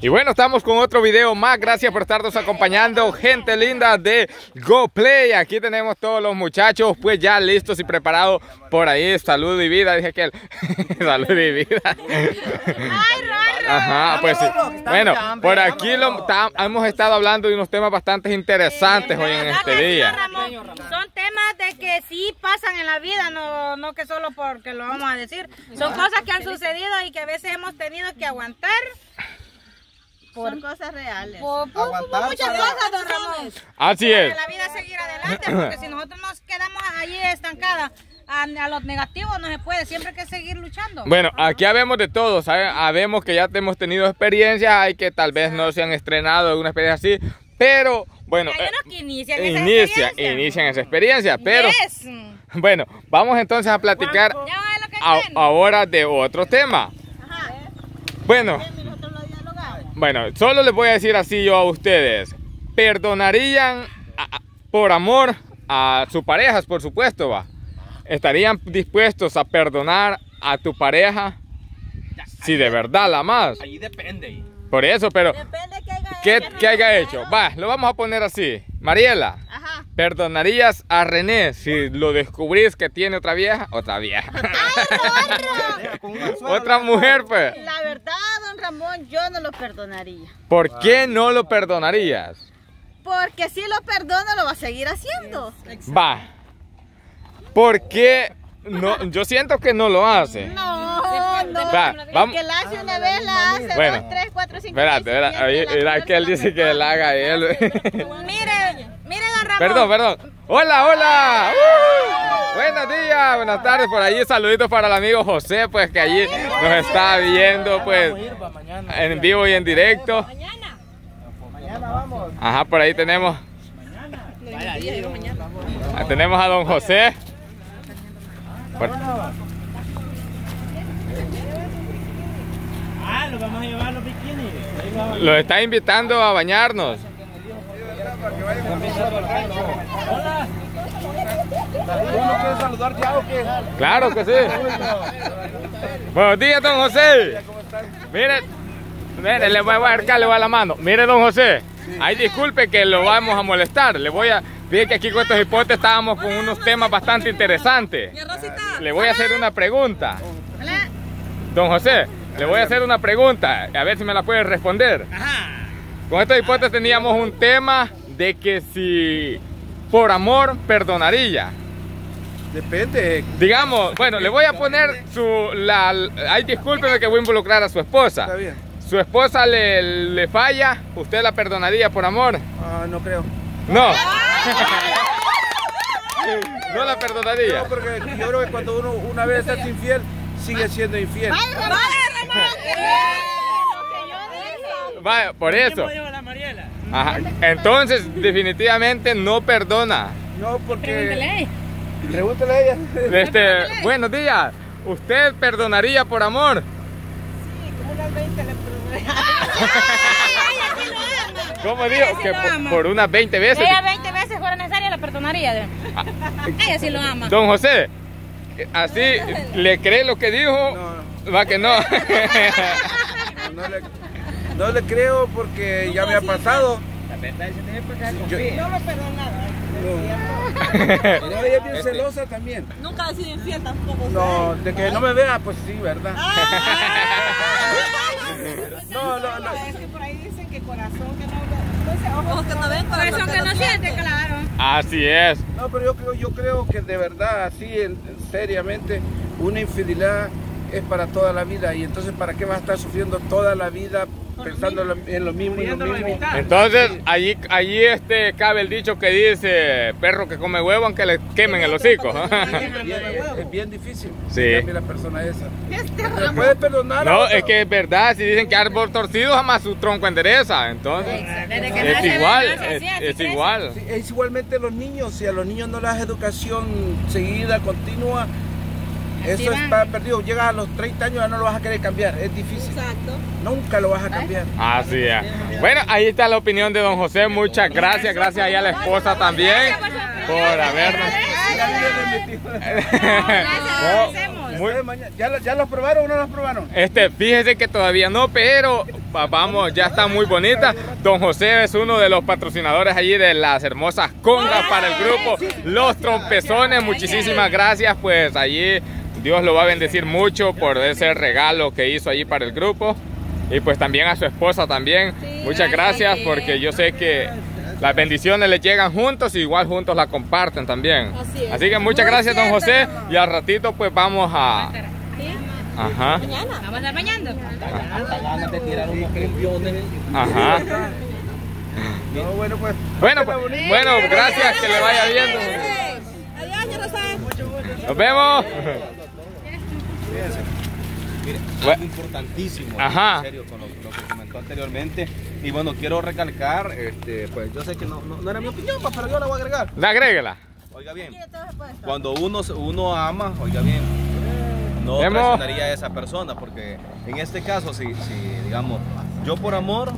Y bueno, estamos con otro video más. Gracias por estarnos acompañando, gente linda de GoPlay. Aquí tenemos todos los muchachos pues ya listos y preparados. Por ahí, salud y vida, dije aquel. Salud y vida. Ajá, pues sí. Bueno, por aquí hemos estado hablando de unos temas bastante interesantes hoy en este día. Son temas de que sí pasan en la vida, no que solo porque lo vamos a decir. Son cosas que han sucedido y que a veces hemos tenido que aguantar. Son cosas reales. Muchas cosas, don Ramón. Así es. La vida seguir adelante, porque si nosotros nos quedamos allí estancadas a los negativos, no se puede, siempre hay que seguir luchando. Bueno, aquí habemos de todo, ¿saben? Habemos que ya hemos tenido experiencias, hay que tal vez no se han estrenado en una experiencia así, pero bueno, hay unos que inician esa experiencia, pero bueno, vamos entonces a platicar ahora de otro tema. Ajá. Bueno, solo les voy a decir así yo a ustedes, ¿perdonarían por amor a su pareja? Por supuesto, va. ¿Estarían dispuestos a perdonar a tu pareja si de verdad la amas? Ahí depende. Por eso, pero ¿qué haya hecho? Va, lo vamos a poner así. Mariela, ajá, ¿perdonarías a René si lo descubrís que tiene otra vieja? Otra vieja. Ay, no, otra mujer, pues. La verdad, don Ramón, yo no lo perdonaría. ¿Por qué no lo perdonarías? Porque si lo perdono, lo va a seguir haciendo. Va. ¿Por qué no? Yo siento que no lo hace. No. Vamos. Que la hace una vez, la hace bueno, 2, 3, 4, 5. Espérate. Era que él dice que la haga él. Mire, don Ramón. Perdón. Hola. Buenos días, buenas tardes por allí. Saluditos para el amigo José, pues que allí nos está viendo, pues en vivo y en directo. Mañana vamos. Ajá, por ahí tenemos. Tenemos a don José. Los vamos a llevar los bikinis. Los está invitando a bañarnos. Claro que sí. Buenos días, don José. Mire, le voy a abarcar, le voy a la mano. Mire, don José. Ay, disculpe que lo vamos a molestar. Le voy a... Fíjense que aquí con estos hipotes estábamos con unos temas bastante interesantes. Le voy a hacer una pregunta. Don José, le voy a hacer una pregunta. A ver si me la puede responder. Con estos hipotes teníamos un tema de que si por amor perdonaría. Depende. Digamos, bueno, le voy a poner ay, discúlpeme que voy a involucrar a su esposa. Está bien. Su esposa le falla, ¿usted la perdonaría por amor? No creo. No. No la perdonaría. No, porque yo creo que cuando uno una vez es infiel, sigue siendo infiel. Vale, por eso. Ajá. Entonces, definitivamente no perdona. No, porque... Pregúntale a ella. Buenos días. ¿Usted perdonaría por amor? Sí, como unas 20 le perdonaría. ¿Cómo digo? Que por unas 20 veces. Ella 20 veces fuera necesaria, la perdonaría. Ella sí lo ama. Don José, ¿así le cree lo que dijo? No. Va que no. No le creo porque ya me ha pasado. La verdad, no lo perdonaba. No, ella es bien celosa también. Nunca ha sido infiel tampoco. No, de que no me vea, pues sí, ¿verdad? No. Es que por ahí dicen que corazón que no... Ojos que no ven, corazón que no siente, claro. Así es. No, pero yo creo que de verdad, así, seriamente, una infidelidad es para toda la vida. Y entonces, ¿para qué vas a estar sufriendo toda la vida pensando en lo mismo y lo mismo? Entonces, allí cabe el dicho que dice, perro que come huevo, aunque le quemen el hocico. Es bien difícil. Sí. La persona esa. ¿Se puede perdonar? No, es que es verdad. Si dicen que árbol torcido jamás su tronco endereza. Entonces, es igual. Es igualmente los niños. Si a los niños no les das educación seguida, continua, eso está perdido. Llegas a los 30 años ya no lo vas a querer cambiar. Es difícil. Exacto. Nunca lo vas a cambiar. Así es. Bueno, ahí está la opinión de don José. Muchas gracias. Gracias ahí a la esposa también por habernos... Muy... ¿Ya lo probaron o no lo probaron? Fíjese que todavía no, pero vamos, ya está muy bonita. Don José es uno de los patrocinadores allí de las hermosas congas para el grupo Los Trompezones. Muchísimas gracias, pues allí Dios lo va a bendecir mucho por ese regalo que hizo allí para el grupo. Y pues también a su esposa también. Muchas gracias, porque yo sé que las bendiciones les llegan juntos y igual juntos la comparten también. Así es. Así que muchas gracias, don José. Y al ratito pues vamos a... Ajá. Mañana. Vamos a estar bañando. Ajá. No, bueno, pues. Bueno, gracias, que le vaya bien. Adiós, yo no sé. Nos vemos. Algo importantísimo, en serio, con lo que comentó anteriormente. Y bueno, quiero recalcar, pues yo sé que no era mi opinión, pero yo la voy a agregar. Agréguela. Oiga bien, cuando uno ama, oiga bien, no traicionaría a esa persona, porque en este caso, si digamos, yo por amor,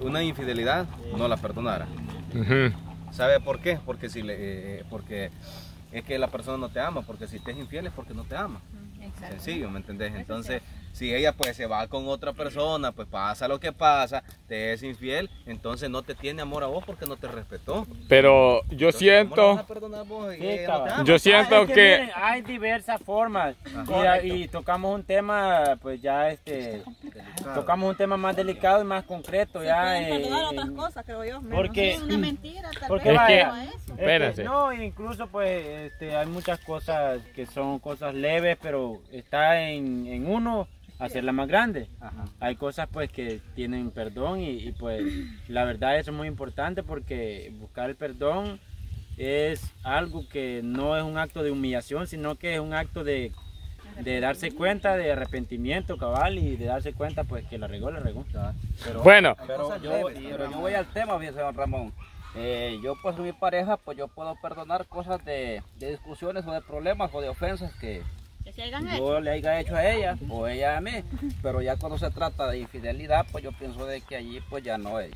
una infidelidad no la perdonara. ¿Sabe por qué? Porque porque es que la persona no te ama, porque si te es infiel es porque no te ama. Sencillo, ¿me entendés? Entonces, si ella pues se va con otra persona, pues pasa lo que pasa, te es infiel, entonces no te tiene amor a vos porque no te respetó. Pero yo siento, yo siento que miren, hay diversas formas. Y tocamos un tema, pues ya tocamos un tema más delicado y más concreto. Ya otras cosas, creo yo, porque es una mentira, porque vaya, no, incluso pues hay muchas cosas que son cosas leves, pero está en uno hacerla más grande. Hay cosas pues que tienen perdón y pues la verdad eso es muy importante, porque buscar el perdón es algo que no es un acto de humillación, sino que es un acto de darse cuenta, de arrepentimiento cabal, y de darse cuenta pues que la regó, Bueno, pero yo voy al tema, bien, señor Ramón. Yo pues mi pareja, pues yo puedo perdonar cosas de discusiones o de problemas o de ofensas que yo le haya hecho a ella o ella a mí, pero ya cuando se trata de infidelidad, pues yo pienso de que allí pues ya no es.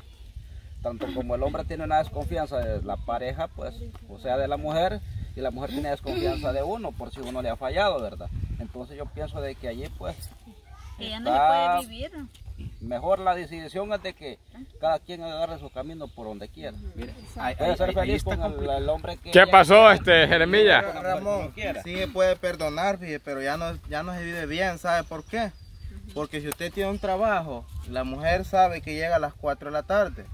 Tanto como el hombre tiene una desconfianza de la pareja, pues, o sea, de la mujer, y la mujer tiene desconfianza de uno, por si uno le ha fallado, ¿verdad? Entonces yo pienso de que allí pues ella no le puede vivir. Mejor la decisión es de que cada quien agarre su camino por donde quiera. Puede ser feliz con el hombre que... ¿Qué pasó, Jeremilla? Ramón, sí puede perdonar, pero ya no se vive bien. ¿Sabe por qué? Porque si usted tiene un trabajo, la mujer sabe que llega a las 4 de la tarde.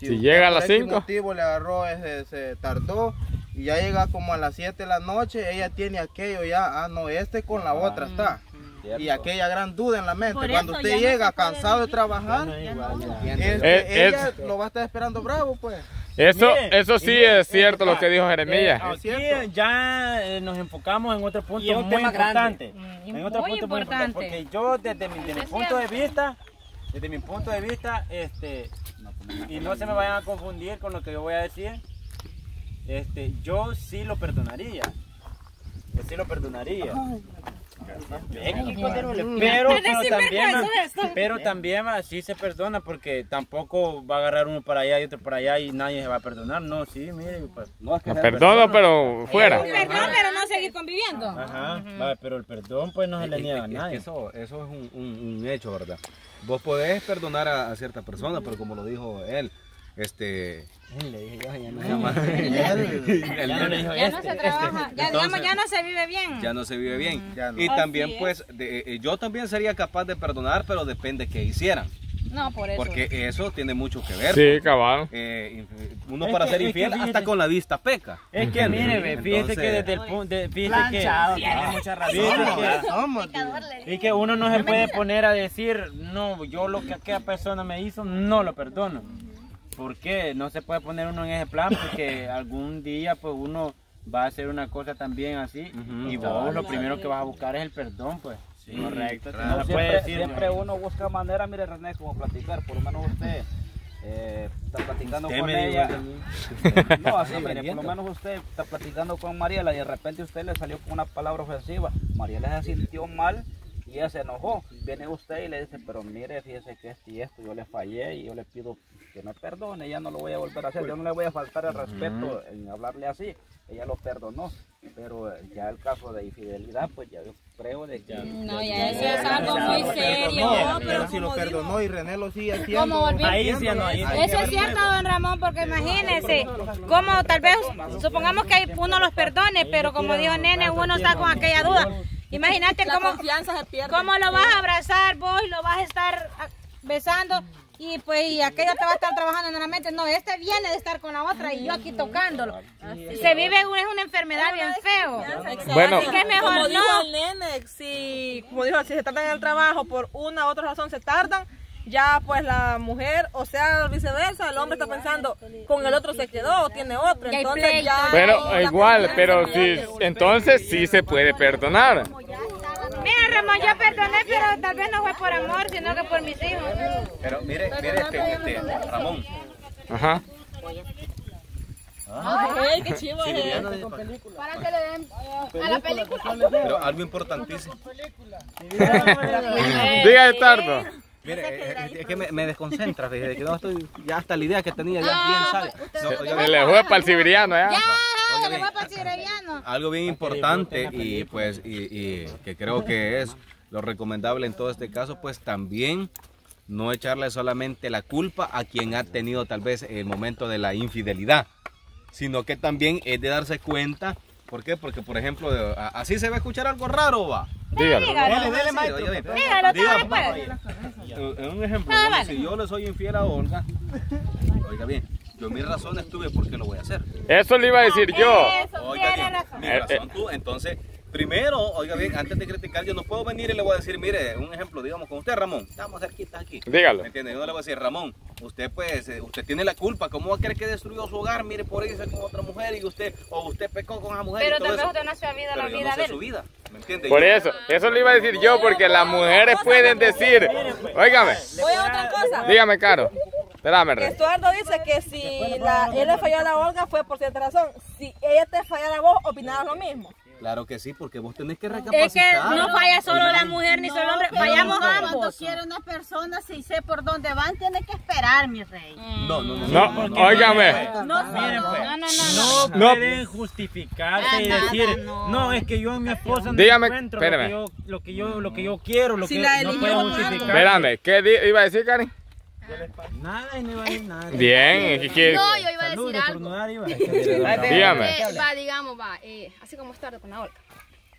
Si llega a las 5... motivo le agarró, se tardó, y ya llega como a las 7 de la noche, ella tiene aquello ya, no, con la otra está. Y aquella gran duda en la mente, cuando usted llega cansado de trabajar, ella lo va a estar esperando bravo, pues. Eso sí es cierto lo que dijo Jeremías. Aquí ya nos enfocamos en otro punto muy importante. En otro punto muy importante, porque yo desde mi punto de vista, y no se me vayan a confundir con lo que yo voy a decir, yo sí lo perdonaría. Yo sí lo perdonaría. Pero también así se perdona, porque tampoco va a agarrar uno para allá y otro para allá y nadie se va a perdonar. No, sí, mire, pues, no es que perdono, pero fuera. Perdón, pero no seguir conviviendo. Vale, pero el perdón pues no se le niega a nadie. Eso es un hecho, ¿verdad? Vos podés perdonar a cierta persona, pero como lo dijo él, ya no se vive bien. Ya no se vive bien. Y también pues yo también sería capaz de perdonar, pero depende que hicieran. No, por eso. Porque eso tiene mucho que ver. Sí, cabrón. Uno para ser infiel hasta con la vista peca. Es que mire, fíjese que desde el punto de vista que tiene mucha razón. Y que uno no se puede poner a decir, no, yo lo que aquella persona me hizo no lo perdono. ¿Por qué? No se puede poner uno en ese plan, porque algún día pues uno va a hacer una cosa también así, y vos lo primero que vas a buscar es el perdón, pues. Sí, correcto. No siempre uno busca manera, mire René, como platicar, por lo menos usted está platicando con ella. No, así, mire, por lo menos usted está platicando con Mariela y de repente usted le salió con una palabra ofensiva. Mariela se sintió mal y ella se enojó. Viene usted y le dice, pero mire, fíjese que esto y esto, yo le fallé y yo le pido que me perdone, ya no lo voy a volver a hacer, yo no le voy a faltar el respeto en hablarle así. Ella lo perdonó, pero ya el caso de infidelidad, pues ya yo creo de que... No, ya eso es algo muy serio. Pero si lo perdonó y René lo sigue haciendo... Ahí sí, no, ahí eso es cierto, don Ramón, porque imagínense, como tal vez, supongamos que uno los perdone, pero como dijo Nene, uno está con aquella duda. Imagínate cómo lo vas a abrazar vos y lo vas a estar besando y pues y aquella te va a estar trabajando en la mente. No, este viene de estar con la otra y yo aquí tocándolo. Se vive una enfermedad bien feo. Bueno, así que es mejor, como dijo el Nene, si se tardan en el trabajo por una u otra razón se tardan, ya pues la mujer, o sea viceversa, el hombre está pensando con el otro se quedó, tiene otro, entonces ya... Pero igual, pero si entonces sí se puede perdonar. Mira Ramón, yo perdoné, pero tal vez no fue por amor, sino que por mis hijos. Pero mire, mire Ramón. Ajá. Ay, qué chivo es esto. Para que le den a la película. Pero algo importantísimo. Diga Stardo. Mire, es que me desconcentra, fíjate, que no estoy, ya hasta la idea que tenía, ya bien sale. Le fue para el siberiano, ¿ya? Ya, le fue para el siberiano. Algo bien importante y pues, y que creo que es lo recomendable en todo este caso, pues también no echarle solamente la culpa a quien ha tenido tal vez el momento de la infidelidad, sino que también es de darse cuenta. ¿Por qué? Porque, por ejemplo, así se va a escuchar algo raro, va. Dígalo. Dele, maestro. Dígalo. Un ejemplo, si yo le soy infiel a Olga, oiga bien, yo mis razones tuve porque lo voy a hacer. Eso le iba a decir yo. Oiga bien, mi razón tú, entonces, primero, oiga bien, antes de criticar, yo no puedo venir y le voy a decir, mire, un ejemplo, digamos, con usted, Ramón, estamos cerquitas aquí. Dígalo. ¿Me entiende? Yo no le voy a decir, Ramón, usted pues, usted tiene la culpa, ¿cómo va a querer que destruyó su hogar? Mire, por irse con otra mujer y usted, o usted pecó con esa mujer. Pero tal vez usted no se ha vivido la vida de él. Su vida, ¿me entiende? Por eso, eso le iba a decir yo, porque las mujeres pueden decir, oígame. Oye, otra cosa. Dígame, Caro. Estuardo dice que si él le falló a la Olga fue por cierta razón. Si ella te fallara a vos, opinabas lo mismo. Claro que sí, porque vos tenés que recapacitar. Es que no falla solo la mujer ni solo el hombre, fallamos ambos. Cuando quiere una persona, si sé por dónde van, tiene que esperar, mi rey. No, óigame. No pueden justificarse y decir, no, es que yo en mi esposa no encuentro lo que yo quiero, lo que no pueden justificar. Espérame, ¿qué iba a decir, Karen? Nada y no iba a decir nada. Bien, ¿qué? No, yo iba a decir algo. Digamos, así como Estuardo con la Olga.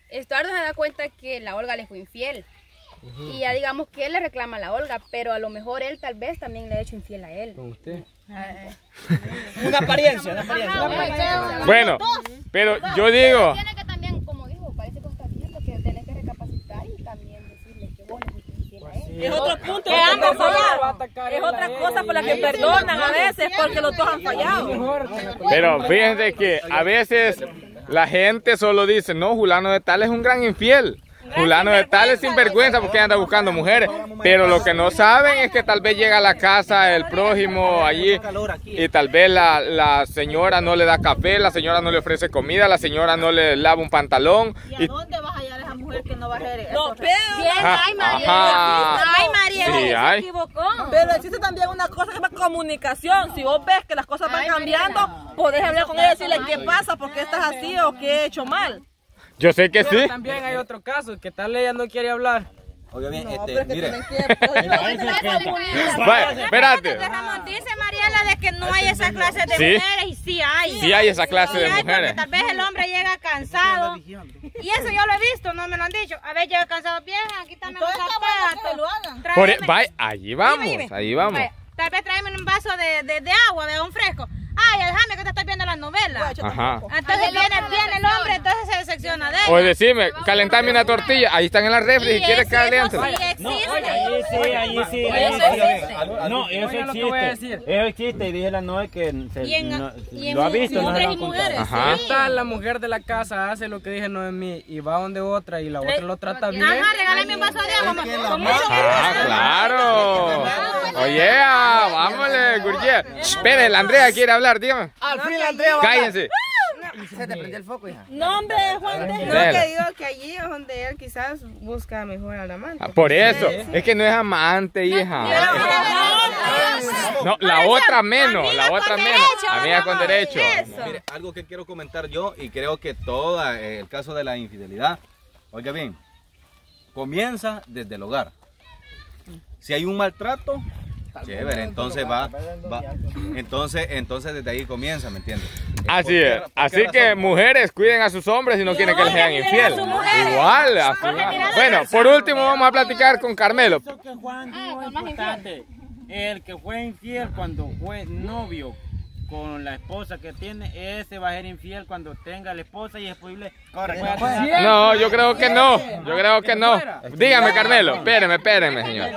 Estuardo se da cuenta que la Olga le fue infiel. Y ya digamos que él le reclama a la Olga, pero a lo mejor él tal vez también le ha hecho infiel a él. ¿Con usted? Una apariencia, una apariencia. Bueno, pero yo digo... Tiene que también, como dijo, parece que está bien, porque tenés que recapacitar y también decirle que vos le fuiste infiel a él. Es otro punto. Es otra cosa por la que perdonan a veces, porque los dos han fallado. Pero fíjense que a veces la gente solo dice, no, fulano de tal es un gran infiel. Fulano de tal es sinvergüenza porque anda buscando mujeres. Pero lo que no saben es que tal vez llega a la casa el prójimo allí y tal vez la señora no le da café, la señora no le ofrece comida, la señora no le lava un pantalón. ¿Y a dónde vas a hallar a esa mujer que no va a hacer? No, pero... Ay, Mariela, se equivocó. Pero existe también una cosa que es la comunicación. Si vos ves que las cosas van cambiando, podés hablar con ella y decirle qué pasa, por qué estás así o qué he hecho mal. Yo sé que pero sí. También hay otro caso, que tal ella no quiere hablar. Obviamente, no, mire. Espérate. Dice Mariela de que no hay esa clase de mujeres y sí hay. Sí hay esa clase de mujeres. Tal vez el hombre llega cansado. Y eso yo lo he visto, no me lo han dicho. A ver, llega cansado, vieja, quítame una pata. Allí vamos. Tal vez tráeme un vaso de agua, de un fresco. Ay, déjame que te estás viendo las novelas. Ajá. Entonces viene el hombre, entonces se decepciona de él. O decime, calentame una tortilla, ahí están en la refri y quieres caliente. No, ahí sí. No, eso existe. Y dije la novia que lo ha visto. Hombres y mujeres. Esta la mujer de la casa hace lo que dije Noemí y va donde otra y la otra lo trata bien. Ajá, regálame un vaso de agua, mamá. Ah, claro. Oye, vámonos, Gurgier. Espera, la Andrea quiere hablar. Dígame. Al fin, Andrea. Cállense. Se te prendió el foco, hija. No, hombre, Juan, no, que digo que allí es donde él quizás busca mejor al amante. Ah, por eso, sí, es que no es amante, hija. No, la otra menos, la otra menos. Amiga con derecho. Mire, algo que quiero comentar yo, y creo que todo el caso de la infidelidad, oiga bien, comienza desde el hogar. Si hay un maltrato, chévere, entonces entonces desde ahí comienza, ¿me entiendes? Así es, así que mujeres, cuiden a sus hombres si no quieren que les sean infiel. Igual, bueno, por último vamos a platicar con Carmelo. El que fue infiel cuando fue novio con la esposa que tiene, ese va a ser infiel cuando tenga la esposa y es posible. No, yo creo que no, yo creo que no. Dígame, Carmelo, espérenme, espérenme, señor.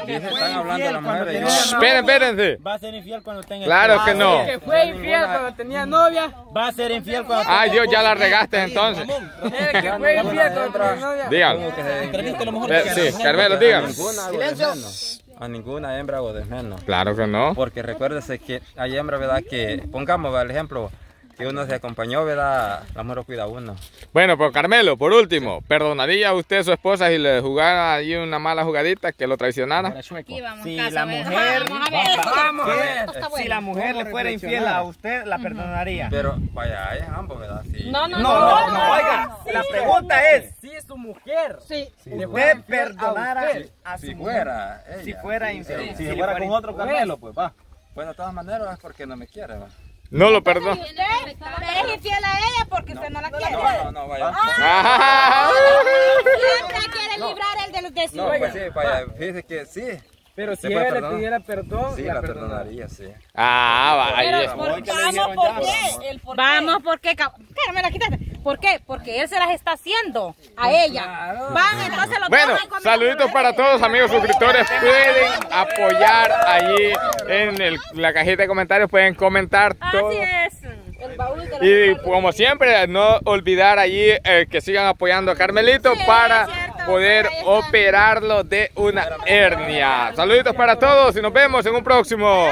Espérense. Va a ser infiel cuando tenga. Claro que no. Que fue infiel cuando tenía novia, va a ser infiel cuando. Ah, yo ya la regaste entonces. Que fue infiel cuando tenía novia. Dígame. Sí, Carmelo, dígame. Silencio. A ninguna hembra o desmenos. Claro que no. Porque recuérdese que hay hembra, ¿verdad? Que, pongamos el ejemplo, que uno se acompañó, ¿verdad? La mujer cuida a uno. Bueno, pues Carmelo, por último, ¿perdonaría usted a su esposa si le jugara ahí una mala jugadita que lo traicionara? Si la mujer, si la mujer le fuera infiel a usted, la perdonaría. Pero, vaya, es ambos, ¿verdad? No, no, no, oiga, la pregunta es, si es su mujer, ¿usted perdonara a su mujer si fuera infiel? Si fuera con otro Carmelo, pues va. Bueno, de todas maneras es porque no me quiere, va. No lo perdón. Es infiel a ella porque usted no la quiere. No, no, vaya. Siempre quiere librar el de los que sí. No, pues sí, vaya. Fíjese que sí. Pero si ella le pidiera perdón, sí, la perdonaría, sí. Ah, vaya. Vamos, ¿por qué? Carmela, quítate. ¿Por qué? Porque él se las está haciendo a ella. Van, entonces los bueno, saluditos para todos, amigos suscriptores. Pueden apoyar allí en la cajita de comentarios. Pueden comentar todo. Así es. Y como siempre, no olvidar allí que sigan apoyando a Carmelito para poder operarlo de una hernia. Saluditos para todos y nos vemos en un próximo.